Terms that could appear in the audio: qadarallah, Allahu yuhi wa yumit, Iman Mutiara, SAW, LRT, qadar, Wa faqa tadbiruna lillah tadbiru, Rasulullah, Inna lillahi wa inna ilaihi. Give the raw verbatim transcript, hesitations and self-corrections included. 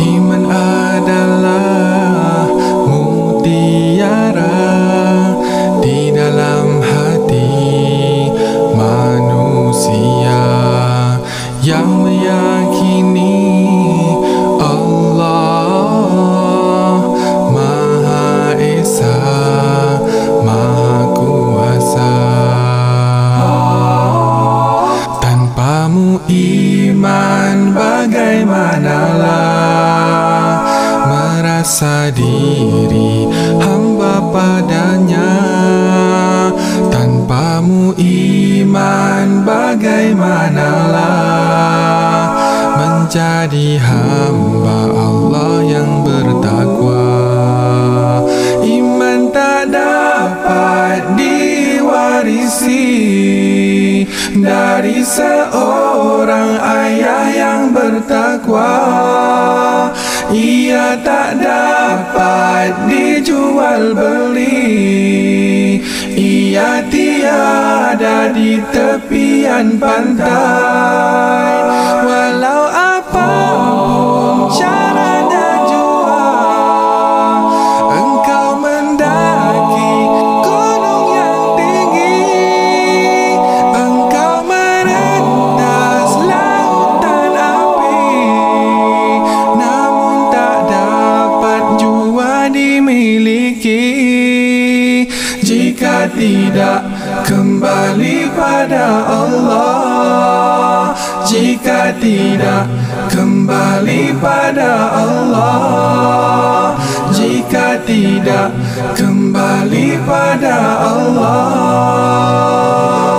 Iman adalah mutiara di dalam hati manusia yang meyakini Allah Maha Esa Maha Kuasa. Tanpamu iman bagaimanalah merasa diri hamba padanya. Tanpamu iman bagaimanalah menjadi hamba Allah yang bertakwa. Iman tak dapat diwarisi dari seorang ayah yang bertakwa. Ia tak dapat dijual beli, ia tiada di tepian pantai. Walau apapun cara dan jua, engkau mendaki gunung yang tinggi, engkau merentas lautan api, namun dimiliki jika tidak kembali pada Allah, jika tidak kembali pada Allah, jika tidak kembali pada Allah.